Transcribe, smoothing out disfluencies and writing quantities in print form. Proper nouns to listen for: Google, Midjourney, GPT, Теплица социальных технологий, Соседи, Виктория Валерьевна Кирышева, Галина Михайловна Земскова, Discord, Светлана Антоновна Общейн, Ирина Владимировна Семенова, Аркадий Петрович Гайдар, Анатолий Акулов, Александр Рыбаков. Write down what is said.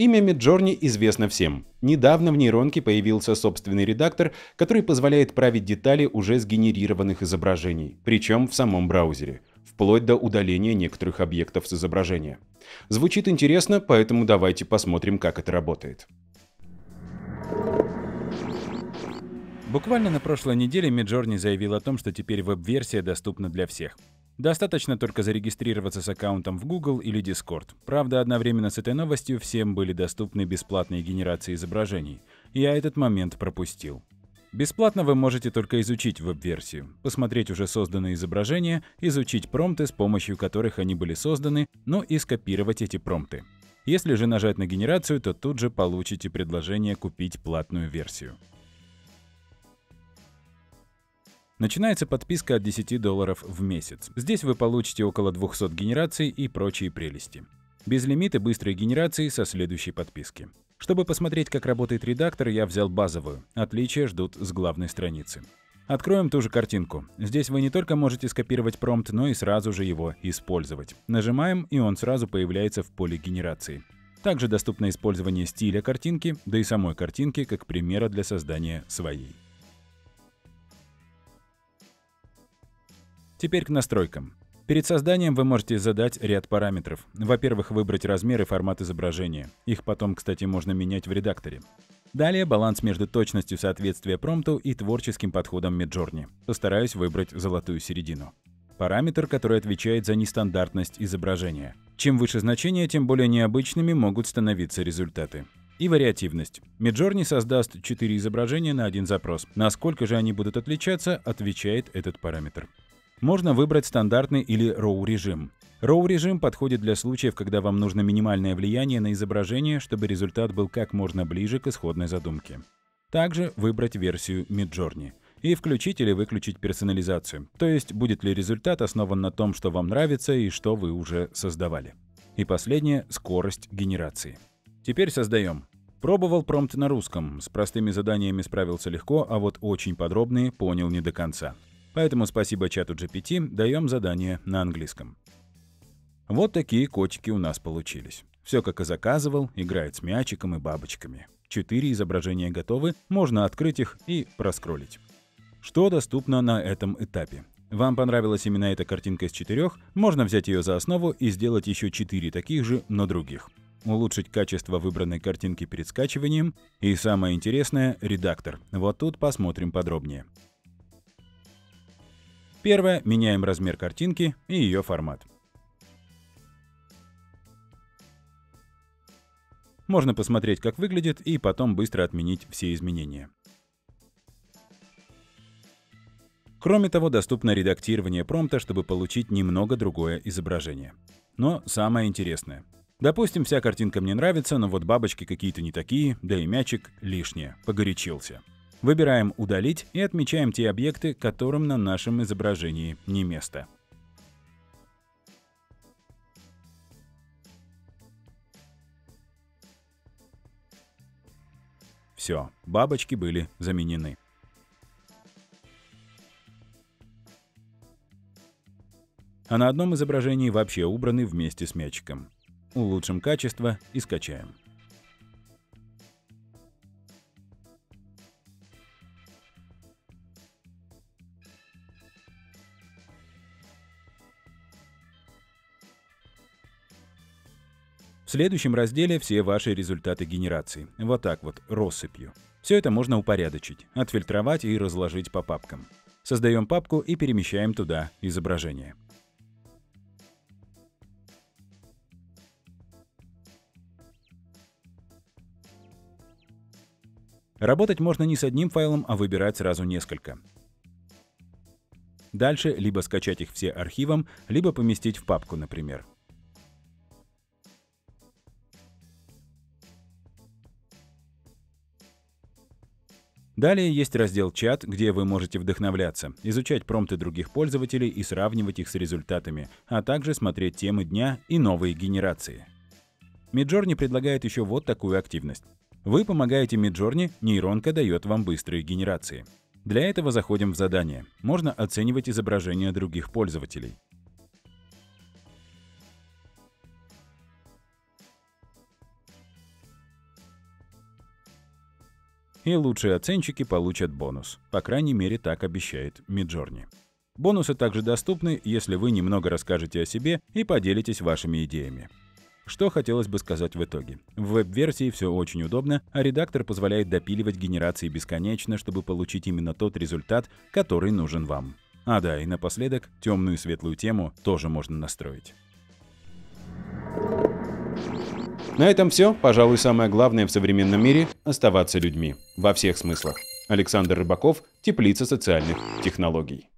Имя Midjourney известно всем. Недавно в нейронке появился собственный редактор, который позволяет править детали уже сгенерированных изображений, причем в самом браузере, вплоть до удаления некоторых объектов с изображения. Звучит интересно, поэтому давайте посмотрим, как это работает. Буквально на прошлой неделе Midjourney заявил о том, что теперь веб-версия доступна для всех. Достаточно только зарегистрироваться с аккаунтом в Google или Discord. Правда, одновременно с этой новостью всем были доступны бесплатные генерации изображений. Я этот момент пропустил. Бесплатно вы можете только изучить веб-версию, посмотреть уже созданные изображения, изучить промпты, с помощью которых они были созданы, ну и скопировать эти промпты. Если же нажать на генерацию, то тут же получите предложение купить платную версию. Начинается подписка от $10 в месяц. Здесь вы получите около 200 генераций и прочие прелести. Безлимиты быстрой генерации со следующей подписки. Чтобы посмотреть, как работает редактор, я взял базовую. Отличия ждут с главной страницы. Откроем ту же картинку. Здесь вы не только можете скопировать промпт, но и сразу же его использовать. Нажимаем, и он сразу появляется в поле генерации. Также доступно использование стиля картинки, да и самой картинки, как примера для создания своей. Теперь к настройкам. Перед созданием вы можете задать ряд параметров. Во-первых, выбрать размер и формат изображения. Их потом, кстати, можно менять в редакторе. Далее баланс между точностью соответствия промпту и творческим подходом Midjourney. Постараюсь выбрать золотую середину. Параметр, который отвечает за нестандартность изображения. Чем выше значение, тем более необычными могут становиться результаты. И вариативность. Midjourney создаст 4 изображения на один запрос. Насколько же они будут отличаться, отвечает этот параметр. Можно выбрать стандартный или RAW-режим. RAW-режим подходит для случаев, когда вам нужно минимальное влияние на изображение, чтобы результат был как можно ближе к исходной задумке. Также выбрать версию Midjourney и включить или выключить персонализацию, то есть будет ли результат основан на том, что вам нравится и что вы уже создавали. И последнее — скорость генерации. Теперь создаем. Пробовал промпт на русском, с простыми заданиями справился легко, а вот очень подробные понял не до конца. Поэтому спасибо чату GPT, даем задание на английском. Вот такие котики у нас получились. Все как и заказывал, играет с мячиком и бабочками. 4 изображения готовы, можно открыть их и проскролить. Что доступно на этом этапе? Вам понравилась именно эта картинка из 4? Можно взять ее за основу и сделать еще 4 таких же, но других. Улучшить качество выбранной картинки перед скачиванием. И самое интересное — редактор. Вот тут посмотрим подробнее. Первое. Меняем размер картинки и ее формат. Можно посмотреть, как выглядит, и потом быстро отменить все изменения. Кроме того, доступно редактирование промпта, чтобы получить немного другое изображение. Но самое интересное. Допустим, вся картинка мне нравится, но вот бабочки какие-то не такие, да и мячик лишнее, погорячился. Выбираем «Удалить» и отмечаем те объекты, которым на нашем изображении не место. Все, бабочки были заменены. А на одном изображении вообще убраны вместе с мячиком. Улучшим качество и скачаем. В следующем разделе все ваши результаты генерации, вот так вот, россыпью. Все это можно упорядочить, отфильтровать и разложить по папкам. Создаем папку и перемещаем туда изображение. Работать можно не с одним файлом, а выбирать сразу несколько. Дальше либо скачать их все архивом, либо поместить в папку, например. Далее есть раздел «Чат», где вы можете вдохновляться, изучать промпты других пользователей и сравнивать их с результатами, а также смотреть темы дня и новые генерации. Midjourney предлагает еще вот такую активность. Вы помогаете Midjourney, нейронка дает вам быстрые генерации. Для этого заходим в задание. Можно оценивать изображения других пользователей. и лучшие оценщики получат бонус. По крайней мере, так обещает Midjourney. Бонусы также доступны, если вы немного расскажете о себе и поделитесь вашими идеями. Что хотелось бы сказать в итоге. В веб-версии все очень удобно, а редактор позволяет допиливать генерации бесконечно, чтобы получить именно тот результат, который нужен вам. А да, и напоследок, темную и светлую тему тоже можно настроить. На этом все. Пожалуй, самое главное в современном мире – оставаться людьми. Во всех смыслах. Александр Рыбаков, Теплица социальных технологий.